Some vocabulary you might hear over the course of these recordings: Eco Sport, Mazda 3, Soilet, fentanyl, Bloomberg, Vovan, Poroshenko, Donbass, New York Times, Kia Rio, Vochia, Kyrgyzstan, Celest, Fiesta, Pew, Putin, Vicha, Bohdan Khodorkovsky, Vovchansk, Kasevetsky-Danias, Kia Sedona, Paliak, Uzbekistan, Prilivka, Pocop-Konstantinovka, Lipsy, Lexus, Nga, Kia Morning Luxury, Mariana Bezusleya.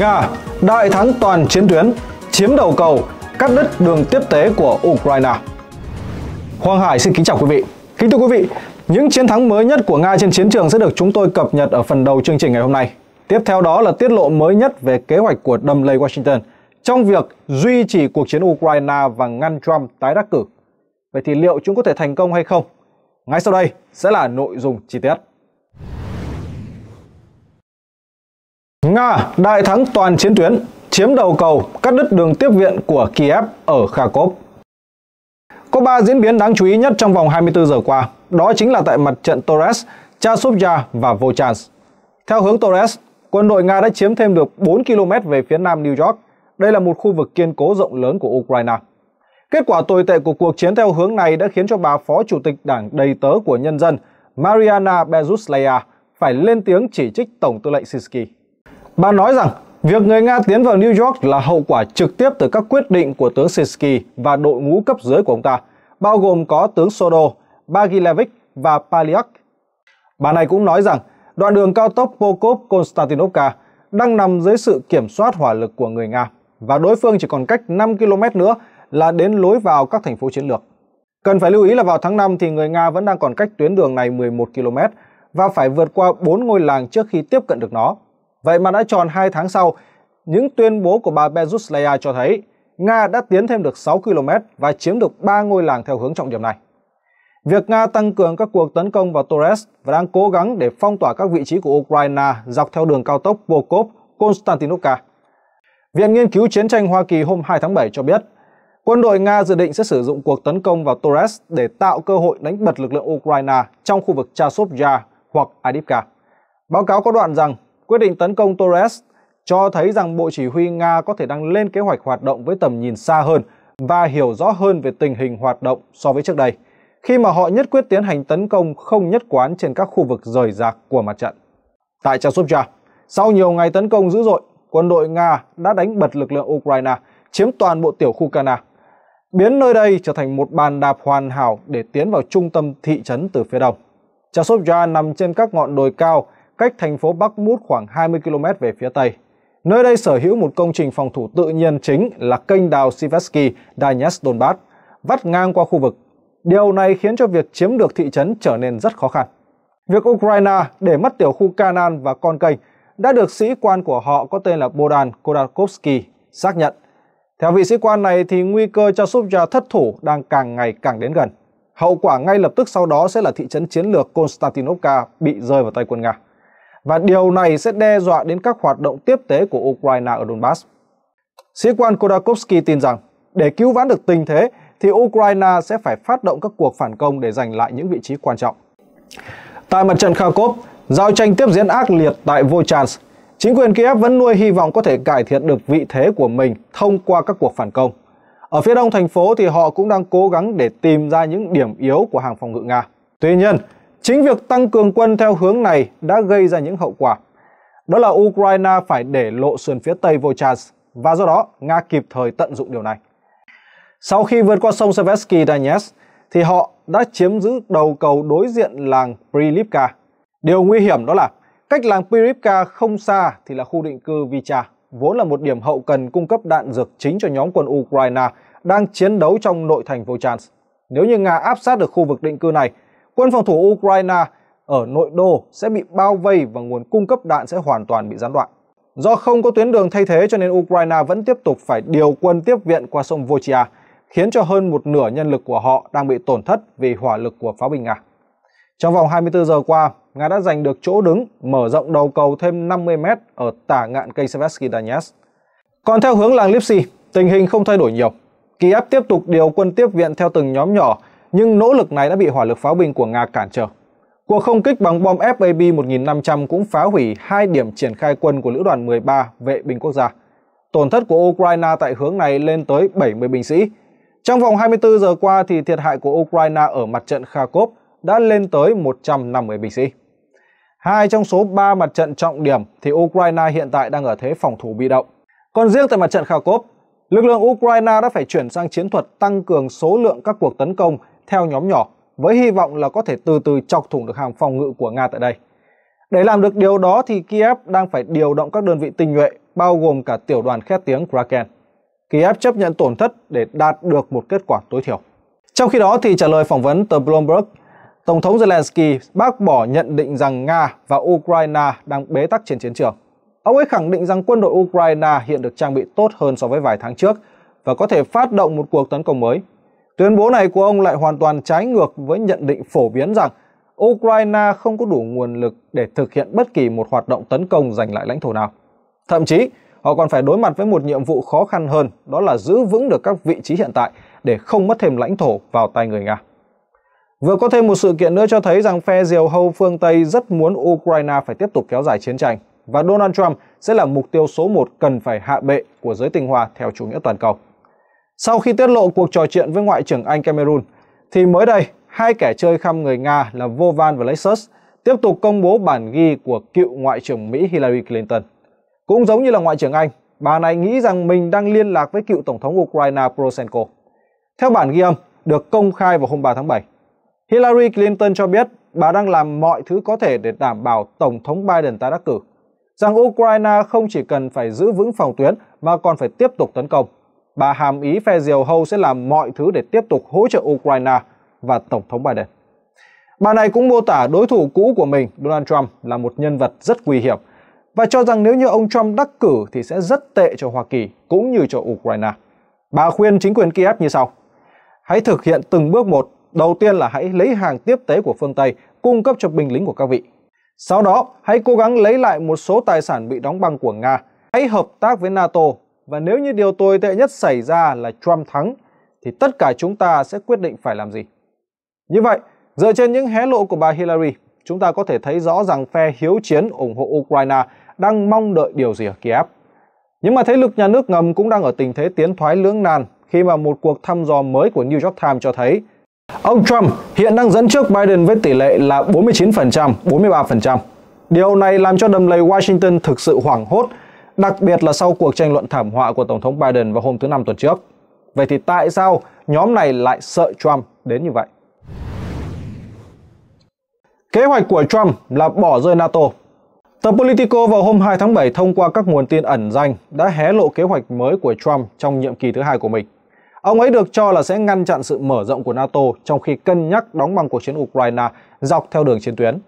Nga đại thắng toàn chiến tuyến, chiếm đầu cầu, cắt đứt đường tiếp tế của Ukraine. Hoàng Hải xin kính chào quý vị. Kính thưa quý vị, những chiến thắng mới nhất của Nga trên chiến trường sẽ được chúng tôi cập nhật ở phần đầu chương trình ngày hôm nay. Tiếp theo đó là tiết lộ mới nhất về kế hoạch của đầm lầy Washington trong việc duy trì cuộc chiến Ukraine và ngăn Trump tái đắc cử. Vậy thì liệu chúng có thể thành công hay không? Ngay sau đây sẽ là nội dung chi tiết. Nga đại thắng toàn chiến tuyến, chiếm đầu cầu, cắt đứt đường tiếp viện của Kiev ở Kharkov. Có 3 diễn biến đáng chú ý nhất trong vòng 24 giờ qua, đó chính là tại mặt trận Torez, Chasiv Yar và Vovchansk. Theo hướng Torez, quân đội Nga đã chiếm thêm được 4 km về phía nam New York. Đây là một khu vực kiên cố rộng lớn của Ukraine. Kết quả tồi tệ của cuộc chiến theo hướng này đã khiến cho bà Phó Chủ tịch Đảng đầy tớ của nhân dân Mariana Bezusleya phải lên tiếng chỉ trích Tổng tư lệnh Syrsky. Bà nói rằng việc người Nga tiến vào New York là hậu quả trực tiếp từ các quyết định của tướng Syrsky và đội ngũ cấp dưới của ông ta, bao gồm có tướng Sodol, Bagilevich và Paliak. Bà này cũng nói rằng đoạn đường cao tốc Pocop-Konstantinovka đang nằm dưới sự kiểm soát hỏa lực của người Nga và đối phương chỉ còn cách 5 km nữa là đến lối vào các thành phố chiến lược. Cần phải lưu ý là vào tháng 5 thì người Nga vẫn đang còn cách tuyến đường này 11 km và phải vượt qua 4 ngôi làng trước khi tiếp cận được nó. Vậy mà đã tròn 2 tháng sau, những tuyên bố của bà Bezusleya cho thấy Nga đã tiến thêm được 6 km và chiếm được 3 ngôi làng theo hướng trọng điểm này. Việc Nga tăng cường các cuộc tấn công vào Torez và đang cố gắng để phong tỏa các vị trí của Ukraine dọc theo đường cao tốc Pocop-Konstantinovka. Viện Nghiên cứu Chiến tranh Hoa Kỳ hôm 2 tháng 7 cho biết, quân đội Nga dự định sẽ sử dụng cuộc tấn công vào Torez để tạo cơ hội đánh bật lực lượng Ukraine trong khu vực Chasiv Yar hoặc Avdiivka. Báo cáo có đoạn rằng, quyết định tấn công Torez cho thấy rằng Bộ Chỉ huy Nga có thể đang lên kế hoạch hoạt động với tầm nhìn xa hơn và hiểu rõ hơn về tình hình hoạt động so với trước đây, khi mà họ nhất quyết tiến hành tấn công không nhất quán trên các khu vực rời rạc của mặt trận. Tại Chasiv Yar, sau nhiều ngày tấn công dữ dội, quân đội Nga đã đánh bật lực lượng Ukraine, chiếm toàn bộ tiểu khu Kana, biến nơi đây trở thành một bàn đạp hoàn hảo để tiến vào trung tâm thị trấn từ phía đông. Chasiv Yar nằm trên các ngọn đồi cao, cách thành phố Bakhmut khoảng 20 km về phía tây. Nơi đây sở hữu một công trình phòng thủ tự nhiên chính là kênh đào Syrsky-Danias Donbass, vắt ngang qua khu vực. Điều này khiến cho việc chiếm được thị trấn trở nên rất khó khăn. Việc Ukraine để mất tiểu khu Kanan và con kênh đã được sĩ quan của họ có tên là Bohdan Khodorkovsky xác nhận. Theo vị sĩ quan này thì nguy cơ Chasiv Yar thất thủ đang càng ngày càng đến gần. Hậu quả ngay lập tức sau đó sẽ là thị trấn chiến lược Konstantinovka bị rơi vào tay quân Nga. Và điều này sẽ đe dọa đến các hoạt động tiếp tế của Ukraine ở Donbass. Sĩ quan Khodorkovsky tin rằng để cứu vãn được tình thế thì Ukraine sẽ phải phát động các cuộc phản công để giành lại những vị trí quan trọng. Tại mặt trận Kharkov, giao tranh tiếp diễn ác liệt tại Vovchansk. Chính quyền Kiev vẫn nuôi hy vọng có thể cải thiện được vị thế của mình thông qua các cuộc phản công. Ở phía đông thành phố thì họ cũng đang cố gắng để tìm ra những điểm yếu của hàng phòng ngự Nga. Tuy nhiên, chính việc tăng cường quân theo hướng này đã gây ra những hậu quả. Đó là Ukraine phải để lộ sườn phía tây Vovchansk và do đó Nga kịp thời tận dụng điều này. Sau khi vượt qua sông Kasevetsky-Danias thì họ đã chiếm giữ đầu cầu đối diện làng Prilivka. Điều nguy hiểm đó là cách làng Prilivka không xa thì là khu định cư Vicha, vốn là một điểm hậu cần cung cấp đạn dược chính cho nhóm quân Ukraine đang chiến đấu trong nội thành Vovchansk. Nếu như Nga áp sát được khu vực định cư này, quân phòng thủ Ukraine ở nội đô sẽ bị bao vây và nguồn cung cấp đạn sẽ hoàn toàn bị gián đoạn. Do không có tuyến đường thay thế cho nên Ukraine vẫn tiếp tục phải điều quân tiếp viện qua sông Vochia, khiến cho hơn một nửa nhân lực của họ đang bị tổn thất vì hỏa lực của pháo binh Nga. Trong vòng 24 giờ qua, Nga đã giành được chỗ đứng, mở rộng đầu cầu thêm 50 m ở tả ngạn cây Kasevetsky-Danias. Còn theo hướng làng Lipsy, tình hình không thay đổi nhiều. Kiev tiếp tục điều quân tiếp viện theo từng nhóm nhỏ, nhưng nỗ lực này đã bị hỏa lực pháo binh của Nga cản trở. Cuộc không kích bằng bom FAB 1500 cũng phá hủy 2 điểm triển khai quân của lữ đoàn 13 vệ binh quốc gia. Tổn thất của Ukraine tại hướng này lên tới 70 binh sĩ. Trong vòng 24 giờ qua thì thiệt hại của Ukraine ở mặt trận Kharkov đã lên tới 150 binh sĩ. 2 trong số 3 mặt trận trọng điểm thì Ukraine hiện tại đang ở thế phòng thủ bị động. Còn riêng tại mặt trận Kharkov, lực lượng Ukraine đã phải chuyển sang chiến thuật tăng cường số lượng các cuộc tấn công theo nhóm nhỏ với hy vọng là có thể từ từ chọc thủng được hàng phòng ngự của Nga tại đây. Để làm được điều đó thì Kiev đang phải điều động các đơn vị tinh nhuệ bao gồm cả tiểu đoàn khét tiếng Kraken. Kiev chấp nhận tổn thất để đạt được một kết quả tối thiểu. Trong khi đó thì trả lời phỏng vấn tờ Bloomberg, Tổng thống Zelensky bác bỏ nhận định rằng Nga và Ukraine đang bế tắc trên chiến trường. Ông ấy khẳng định rằng quân đội Ukraine hiện được trang bị tốt hơn so với vài tháng trước và có thể phát động một cuộc tấn công mới. Tuyên bố này của ông lại hoàn toàn trái ngược với nhận định phổ biến rằng Ukraine không có đủ nguồn lực để thực hiện bất kỳ một hoạt động tấn công giành lại lãnh thổ nào. Thậm chí, họ còn phải đối mặt với một nhiệm vụ khó khăn hơn, đó là giữ vững được các vị trí hiện tại để không mất thêm lãnh thổ vào tay người Nga. Vừa có thêm một sự kiện nữa cho thấy rằng phe diều hâu phương Tây rất muốn Ukraine phải tiếp tục kéo dài chiến tranh, và Donald Trump sẽ là mục tiêu số 1 cần phải hạ bệ của giới tinh hoa theo chủ nghĩa toàn cầu. Sau khi tiết lộ cuộc trò chuyện với Ngoại trưởng Anh Cameron, thì mới đây, hai kẻ chơi khăm người Nga là Vovan và Lexus tiếp tục công bố bản ghi của cựu Ngoại trưởng Mỹ Hillary Clinton. Cũng giống như là Ngoại trưởng Anh, bà này nghĩ rằng mình đang liên lạc với cựu Tổng thống Ukraine Poroshenko. Theo bản ghi âm được công khai vào hôm 3 tháng 7, Hillary Clinton cho biết bà đang làm mọi thứ có thể để đảm bảo Tổng thống Biden tái đắc cử, rằng Ukraine không chỉ cần phải giữ vững phòng tuyến mà còn phải tiếp tục tấn công. Bà hàm ý phe diều hâu sẽ làm mọi thứ để tiếp tục hỗ trợ Ukraine và Tổng thống Biden. Bà này cũng mô tả đối thủ cũ của mình, Donald Trump, là một nhân vật rất nguy hiểm và cho rằng nếu như ông Trump đắc cử thì sẽ rất tệ cho Hoa Kỳ cũng như cho Ukraine. Bà khuyên chính quyền Kiev như sau: hãy thực hiện từng bước một, đầu tiên là hãy lấy hàng tiếp tế của phương Tây cung cấp cho binh lính của các vị. Sau đó, hãy cố gắng lấy lại một số tài sản bị đóng băng của Nga, hãy hợp tác với NATO, và nếu như điều tồi tệ nhất xảy ra là Trump thắng, thì tất cả chúng ta sẽ quyết định phải làm gì. Như vậy, dựa trên những hé lộ của bà Hillary, chúng ta có thể thấy rõ rằng phe hiếu chiến ủng hộ Ukraine đang mong đợi điều gì ở Kiev. Nhưng mà thế lực nhà nước ngầm cũng đang ở tình thế tiến thoái lưỡng nan khi mà một cuộc thăm dò mới của New York Times cho thấy ông Trump hiện đang dẫn trước Biden với tỷ lệ là 49%, 43%. Điều này làm cho đầm lầy Washington thực sự hoảng hốt, đặc biệt là sau cuộc tranh luận thảm họa của Tổng thống Biden vào hôm thứ Năm tuần trước. Vậy thì tại sao nhóm này lại sợ Trump đến như vậy? Kế hoạch của Trump là bỏ rơi NATO. Tờ Politico vào hôm 2 tháng 7 thông qua các nguồn tin ẩn danh đã hé lộ kế hoạch mới của Trump trong nhiệm kỳ thứ hai của mình. Ông ấy được cho là sẽ ngăn chặn sự mở rộng của NATO trong khi cân nhắc đóng băng cuộc chiến Ukraine dọc theo đường chiến tuyến.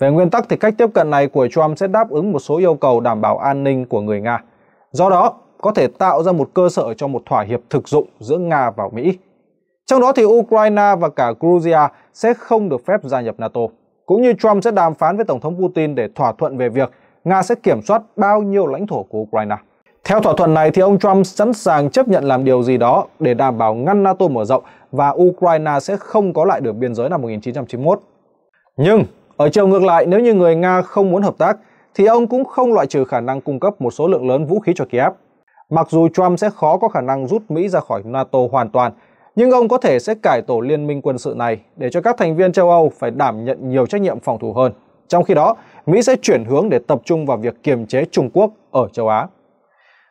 Về nguyên tắc thì cách tiếp cận này của Trump sẽ đáp ứng một số yêu cầu đảm bảo an ninh của người Nga. Do đó, có thể tạo ra một cơ sở cho một thỏa hiệp thực dụng giữa Nga và Mỹ. Trong đó thì Ukraine và cả Georgia sẽ không được phép gia nhập NATO. Cũng như Trump sẽ đàm phán với Tổng thống Putin để thỏa thuận về việc Nga sẽ kiểm soát bao nhiêu lãnh thổ của Ukraine. Theo thỏa thuận này thì ông Trump sẵn sàng chấp nhận làm điều gì đó để đảm bảo ngăn NATO mở rộng và Ukraine sẽ không có lại được biên giới năm 1991. Nhưng ở chiều ngược lại, nếu như người Nga không muốn hợp tác thì ông cũng không loại trừ khả năng cung cấp một số lượng lớn vũ khí cho Kiev. Mặc dù Trump sẽ khó có khả năng rút Mỹ ra khỏi NATO hoàn toàn, nhưng ông có thể sẽ cải tổ liên minh quân sự này để cho các thành viên châu Âu phải đảm nhận nhiều trách nhiệm phòng thủ hơn. Trong khi đó, Mỹ sẽ chuyển hướng để tập trung vào việc kiềm chế Trung Quốc ở châu Á.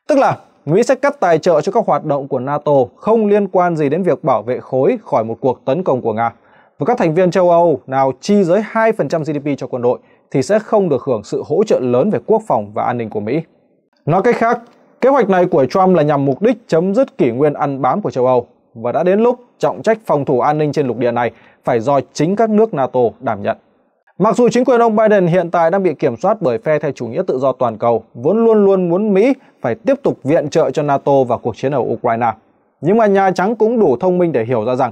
Tức là Mỹ sẽ cắt tài trợ cho các hoạt động của NATO không liên quan gì đến việc bảo vệ khối khỏi một cuộc tấn công của Nga. Và các thành viên châu Âu nào chi dưới 2% GDP cho quân đội thì sẽ không được hưởng sự hỗ trợ lớn về quốc phòng và an ninh của Mỹ. Nói cách khác, kế hoạch này của Trump là nhằm mục đích chấm dứt kỷ nguyên ăn bám của châu Âu. Và đã đến lúc trọng trách phòng thủ an ninh trên lục địa này phải do chính các nước NATO đảm nhận. Mặc dù chính quyền ông Biden hiện tại đang bị kiểm soát bởi phe theo chủ nghĩa tự do toàn cầu, vốn luôn luôn muốn Mỹ phải tiếp tục viện trợ cho NATO vào cuộc chiến ở Ukraine. Nhưng mà Nhà Trắng cũng đủ thông minh để hiểu ra rằng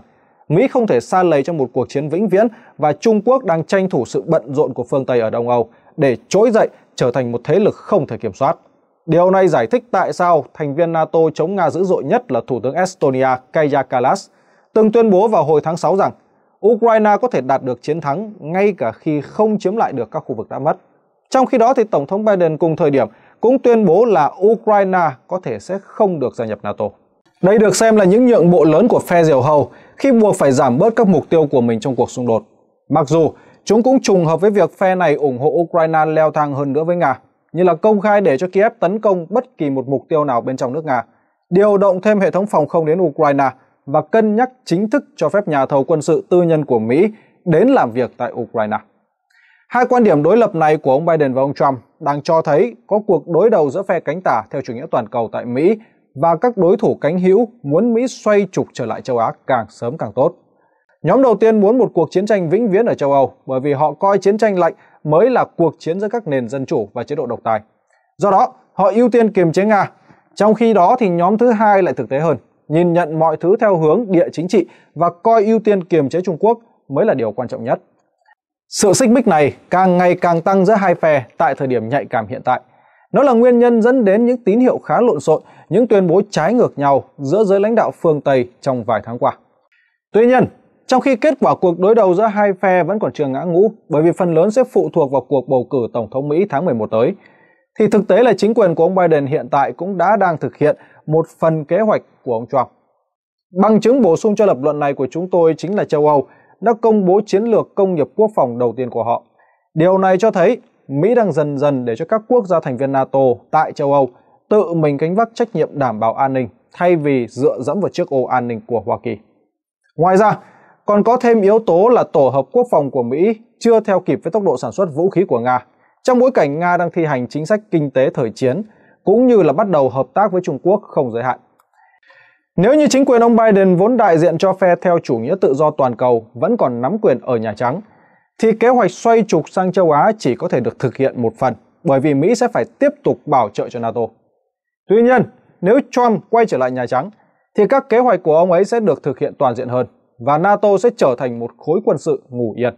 Mỹ không thể sa lầy trong một cuộc chiến vĩnh viễn và Trung Quốc đang tranh thủ sự bận rộn của phương Tây ở Đông Âu để trỗi dậy trở thành một thế lực không thể kiểm soát. Điều này giải thích tại sao thành viên NATO chống Nga dữ dội nhất là Thủ tướng Estonia Kaja Kallas từng tuyên bố vào hồi tháng 6 rằng Ukraine có thể đạt được chiến thắng ngay cả khi không chiếm lại được các khu vực đã mất. Trong khi đó thì Tổng thống Biden cùng thời điểm cũng tuyên bố là Ukraine có thể sẽ không được gia nhập NATO. Đây được xem là những nhượng bộ lớn của phe diều hâu khi buộc phải giảm bớt các mục tiêu của mình trong cuộc xung đột. Mặc dù chúng cũng trùng hợp với việc phe này ủng hộ Ukraine leo thang hơn nữa với Nga, như là công khai để cho Kiev tấn công bất kỳ một mục tiêu nào bên trong nước Nga, điều động thêm hệ thống phòng không đến Ukraine và cân nhắc chính thức cho phép nhà thầu quân sự tư nhân của Mỹ đến làm việc tại Ukraine. Hai quan điểm đối lập này của ông Biden và ông Trump đang cho thấy có cuộc đối đầu giữa phe cánh tả theo chủ nghĩa toàn cầu tại Mỹ và các đối thủ cánh hữu muốn Mỹ xoay trục trở lại châu Á càng sớm càng tốt. Nhóm đầu tiên muốn một cuộc chiến tranh vĩnh viễn ở châu Âu bởi vì họ coi chiến tranh lạnh mới là cuộc chiến giữa các nền dân chủ và chế độ độc tài. Do đó, họ ưu tiên kiềm chế Nga. Trong khi đó thì nhóm thứ hai lại thực tế hơn, nhìn nhận mọi thứ theo hướng địa chính trị và coi ưu tiên kiềm chế Trung Quốc mới là điều quan trọng nhất. Sự xích mích này càng ngày càng tăng giữa hai phe tại thời điểm nhạy cảm hiện tại. Nó là nguyên nhân dẫn đến những tín hiệu khá lộn xộn, những tuyên bố trái ngược nhau giữa giới lãnh đạo phương Tây trong vài tháng qua. Tuy nhiên, trong khi kết quả cuộc đối đầu giữa hai phe vẫn còn chưa ngã ngũ bởi vì phần lớn sẽ phụ thuộc vào cuộc bầu cử Tổng thống Mỹ tháng 11 tới, thì thực tế là chính quyền của ông Biden hiện tại cũng đã đang thực hiện một phần kế hoạch của ông Trump. Bằng chứng bổ sung cho lập luận này của chúng tôi chính là châu Âu đã công bố chiến lược công nghiệp quốc phòng đầu tiên của họ. Điều này cho thấy Mỹ đang dần dần để cho các quốc gia thành viên NATO tại châu Âu tự mình gánh vác trách nhiệm đảm bảo an ninh thay vì dựa dẫm vào chiếc ô an ninh của Hoa Kỳ. Ngoài ra, còn có thêm yếu tố là tổ hợp quốc phòng của Mỹ chưa theo kịp với tốc độ sản xuất vũ khí của Nga, trong bối cảnh Nga đang thi hành chính sách kinh tế thời chiến, cũng như là bắt đầu hợp tác với Trung Quốc không giới hạn. Nếu như chính quyền ông Biden vốn đại diện cho phe theo chủ nghĩa tự do toàn cầu vẫn còn nắm quyền ở Nhà Trắng, thì kế hoạch xoay trục sang châu Á chỉ có thể được thực hiện một phần, bởi vì Mỹ sẽ phải tiếp tục bảo trợ cho NATO. Tuy nhiên, nếu Trump quay trở lại Nhà Trắng, thì các kế hoạch của ông ấy sẽ được thực hiện toàn diện hơn, và NATO sẽ trở thành một khối quân sự ngủ yên.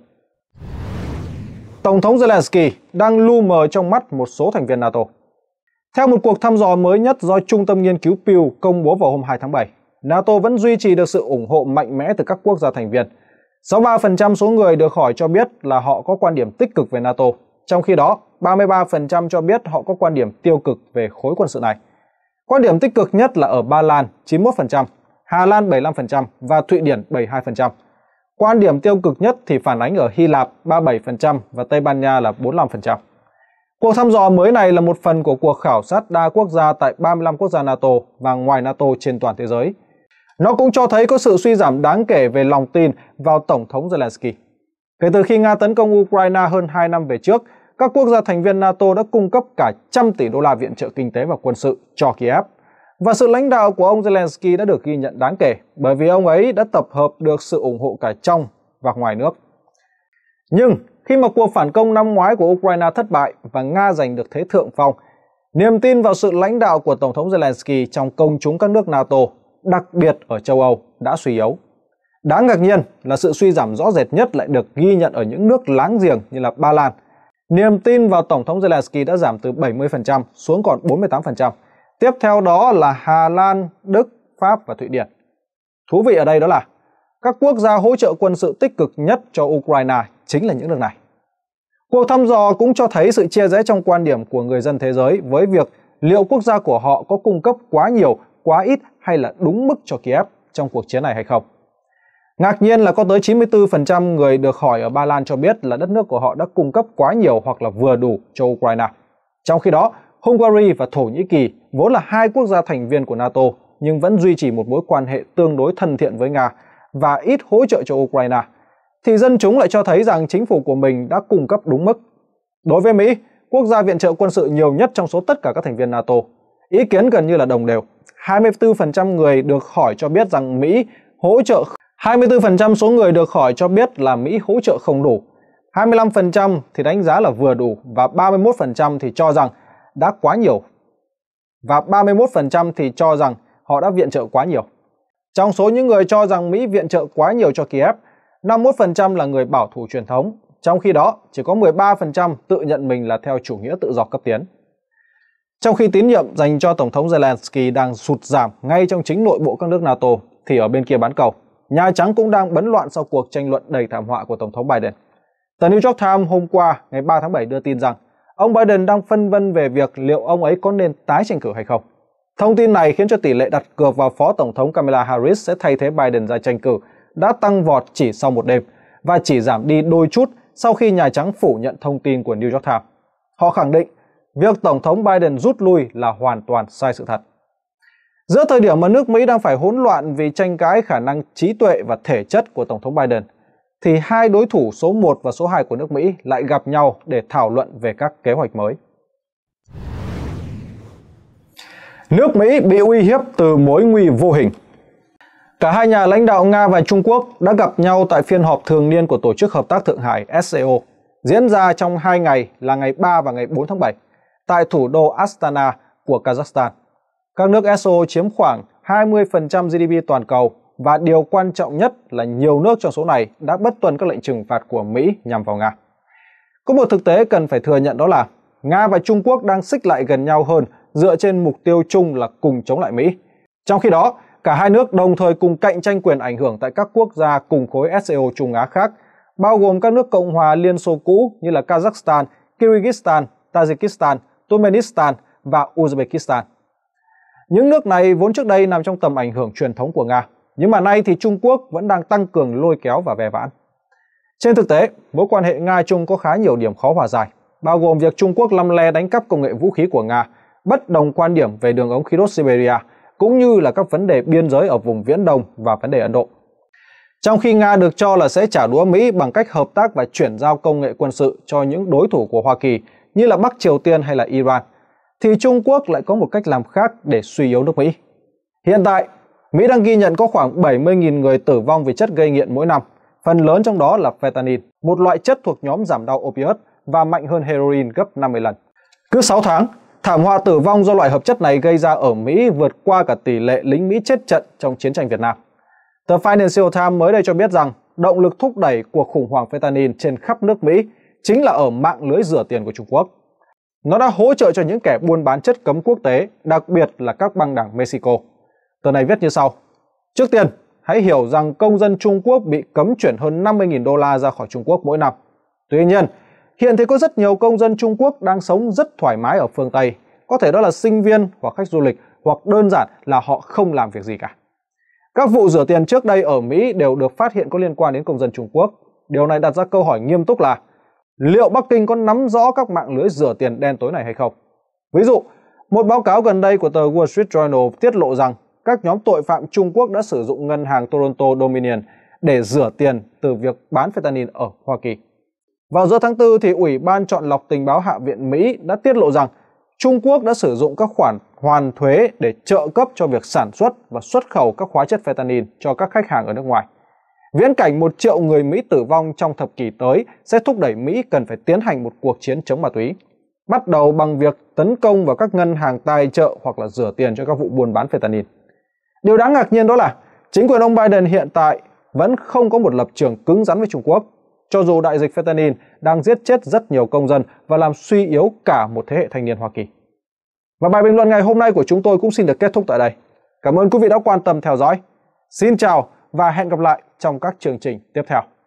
Tổng thống Zelensky đang lu mờ trong mắt một số thành viên NATO. Theo một cuộc thăm dò mới nhất do Trung tâm Nghiên cứu Pew công bố vào hôm 2 tháng 7, NATO vẫn duy trì được sự ủng hộ mạnh mẽ từ các quốc gia thành viên. 63% số người được hỏi cho biết là họ có quan điểm tích cực về NATO, trong khi đó 33% cho biết họ có quan điểm tiêu cực về khối quân sự này. Quan điểm tích cực nhất là ở Ba Lan 91%, Hà Lan 75% và Thụy Điển 72%. Quan điểm tiêu cực nhất thì phản ánh ở Hy Lạp 37% và Tây Ban Nha là 45%. Cuộc thăm dò mới này là một phần của cuộc khảo sát đa quốc gia tại 35 quốc gia NATO và ngoài NATO trên toàn thế giới. Nó cũng cho thấy có sự suy giảm đáng kể về lòng tin vào Tổng thống Zelensky. Kể từ khi Nga tấn công Ukraine hơn 2 năm về trước, các quốc gia thành viên NATO đã cung cấp cả $100 tỷ viện trợ kinh tế và quân sự cho Kiev. Và sự lãnh đạo của ông Zelensky đã được ghi nhận đáng kể bởi vì ông ấy đã tập hợp được sự ủng hộ cả trong và ngoài nước. Nhưng khi mà cuộc phản công năm ngoái của Ukraine thất bại và Nga giành được thế thượng phong, niềm tin vào sự lãnh đạo của Tổng thống Zelensky trong công chúng các nước NATO, đặc biệt ở châu Âu, đã suy yếu. Đáng ngạc nhiên là sự suy giảm rõ rệt nhất lại được ghi nhận ở những nước láng giềng như là Ba Lan. Niềm tin vào Tổng thống Zelensky đã giảm từ 70% xuống còn 48%. Tiếp theo đó là Hà Lan, Đức, Pháp và Thụy Điển. Thú vị ở đây đó là các quốc gia hỗ trợ quân sự tích cực nhất cho Ukraine chính là những nước này. Cuộc thăm dò cũng cho thấy sự chia rẽ trong quan điểm của người dân thế giới với việc liệu quốc gia của họ có cung cấp quá nhiều, quá ít hay là đúng mức cho Kiev trong cuộc chiến này hay không. Ngạc nhiên là có tới 94% người được hỏi ở Ba Lan cho biết là đất nước của họ đã cung cấp quá nhiều hoặc là vừa đủ cho Ukraine. Trong khi đó, Hungary và Thổ Nhĩ Kỳ vốn là hai quốc gia thành viên của NATO nhưng vẫn duy trì một mối quan hệ tương đối thân thiện với Nga và ít hỗ trợ cho Ukraine, thì dân chúng lại cho thấy rằng chính phủ của mình đã cung cấp đúng mức. Đối với Mỹ, quốc gia viện trợ quân sự nhiều nhất trong số tất cả các thành viên NATO, ý kiến gần như là đồng đều. 24% người được hỏi cho biết rằng Mỹ hỗ trợ 24% số người được hỏi cho biết là Mỹ hỗ trợ không đủ, 25% thì đánh giá là vừa đủ và 31% thì cho rằng đã quá nhiều và 31% thì cho rằng họ đã viện trợ quá nhiều. Trong số những người cho rằng Mỹ viện trợ quá nhiều cho Kiev, 51% là người bảo thủ truyền thống, trong khi đó chỉ có 13% tự nhận mình là theo chủ nghĩa tự do cấp tiến. Trong khi tín nhiệm dành cho Tổng thống Zelensky đang sụt giảm ngay trong chính nội bộ các nước NATO, thì ở bên kia bán cầu, Nhà Trắng cũng đang bấn loạn sau cuộc tranh luận đầy thảm họa của Tổng thống Biden. Tờ New York Times hôm qua, ngày 3 tháng 7 đưa tin rằng ông Biden đang phân vân về việc liệu ông ấy có nên tái tranh cử hay không. Thông tin này khiến cho tỷ lệ đặt cược vào Phó Tổng thống Kamala Harris sẽ thay thế Biden ra tranh cử đã tăng vọt chỉ sau một đêm và chỉ giảm đi đôi chút sau khi Nhà Trắng phủ nhận thông tin của New York Times. Họ khẳng định việc Tổng thống Biden rút lui là hoàn toàn sai sự thật. Giữa thời điểm mà nước Mỹ đang phải hỗn loạn vì tranh cãi khả năng trí tuệ và thể chất của Tổng thống Biden, thì hai đối thủ số 1 và số 2 của nước Mỹ lại gặp nhau để thảo luận về các kế hoạch mới. nước Mỹ bị uy hiếp từ mối nguy vô hình. Cả hai nhà lãnh đạo Nga và Trung Quốc đã gặp nhau tại phiên họp thường niên của Tổ chức Hợp tác Thượng Hải SCO, diễn ra trong 2 ngày là ngày 3 và ngày 4 tháng 7, tại thủ đô Astana của Kazakhstan. Các nước SCO chiếm khoảng 20% GDP toàn cầu và điều quan trọng nhất là nhiều nước trong số này đã bất tuân các lệnh trừng phạt của Mỹ nhằm vào Nga. Có một thực tế cần phải thừa nhận đó là Nga và Trung Quốc đang xích lại gần nhau hơn dựa trên mục tiêu chung là cùng chống lại Mỹ. Trong khi đó, cả hai nước đồng thời cùng cạnh tranh quyền ảnh hưởng tại các quốc gia cùng khối SCO Trung Á khác, bao gồm các nước Cộng hòa Liên Xô cũ như là Kazakhstan, Kyrgyzstan, Tajikistan, Turkmenistan và Uzbekistan. Những nước này vốn trước đây nằm trong tầm ảnh hưởng truyền thống của Nga, nhưng mà nay thì Trung Quốc vẫn đang tăng cường lôi kéo và ve vãn. Trên thực tế, mối quan hệ Nga-Trung có khá nhiều điểm khó hòa giải, bao gồm việc Trung Quốc lăm le đánh cắp công nghệ vũ khí của Nga, bất đồng quan điểm về đường ống khí đốt Siberia, cũng như là các vấn đề biên giới ở vùng Viễn Đông và vấn đề Ấn Độ. Trong khi Nga được cho là sẽ trả đũa Mỹ bằng cách hợp tác và chuyển giao công nghệ quân sự cho những đối thủ của Hoa Kỳ như là Bắc Triều Tiên hay là Iran, thì Trung Quốc lại có một cách làm khác để suy yếu nước Mỹ. Hiện tại, Mỹ đang ghi nhận có khoảng 70.000 người tử vong vì chất gây nghiện mỗi năm, phần lớn trong đó là fentanyl, một loại chất thuộc nhóm giảm đau opioid và mạnh hơn heroin gấp 50 lần. Cứ 6 tháng, thảm họa tử vong do loại hợp chất này gây ra ở Mỹ vượt qua cả tỷ lệ lính Mỹ chết trận trong chiến tranh Việt Nam. Tờ Financial Times mới đây cho biết rằng động lực thúc đẩy cuộc khủng hoảng fentanyl trên khắp nước Mỹ chính là ở mạng lưới rửa tiền của Trung Quốc. Nó đã hỗ trợ cho những kẻ buôn bán chất cấm quốc tế, đặc biệt là các băng đảng Mexico. Tờ này viết như sau: trước tiên, hãy hiểu rằng công dân Trung Quốc bị cấm chuyển hơn 50.000 đô la ra khỏi Trung Quốc mỗi năm. Tuy nhiên, hiện thì có rất nhiều công dân Trung Quốc đang sống rất thoải mái ở phương Tây, có thể đó là sinh viên hoặc khách du lịch, hoặc đơn giản là họ không làm việc gì cả. Các vụ rửa tiền trước đây ở Mỹ đều được phát hiện có liên quan đến công dân Trung Quốc. Điều này đặt ra câu hỏi nghiêm túc là liệu Bắc Kinh có nắm rõ các mạng lưới rửa tiền đen tối này hay không? Ví dụ, một báo cáo gần đây của tờ Wall Street Journal tiết lộ rằng các nhóm tội phạm Trung Quốc đã sử dụng ngân hàng Toronto Dominion để rửa tiền từ việc bán fentanyl ở Hoa Kỳ. Vào giữa tháng 4 thì Ủy ban chọn lọc tình báo Hạ viện Mỹ đã tiết lộ rằng Trung Quốc đã sử dụng các khoản hoàn thuế để trợ cấp cho việc sản xuất và xuất khẩu các hóa chất fentanyl cho các khách hàng ở nước ngoài. Viễn cảnh 1 triệu người Mỹ tử vong trong thập kỷ tới sẽ thúc đẩy Mỹ cần phải tiến hành một cuộc chiến chống ma túy, bắt đầu bằng việc tấn công vào các ngân hàng tài trợ hoặc là rửa tiền cho các vụ buôn bán fentanyl. Điều đáng ngạc nhiên đó là chính quyền ông Biden hiện tại vẫn không có một lập trường cứng rắn với Trung Quốc, cho dù đại dịch fentanyl đang giết chết rất nhiều công dân và làm suy yếu cả một thế hệ thanh niên Hoa Kỳ. Và bài bình luận ngày hôm nay của chúng tôi cũng xin được kết thúc tại đây. Cảm ơn quý vị đã quan tâm theo dõi. Xin chào và hẹn gặp lại trong các chương trình tiếp theo.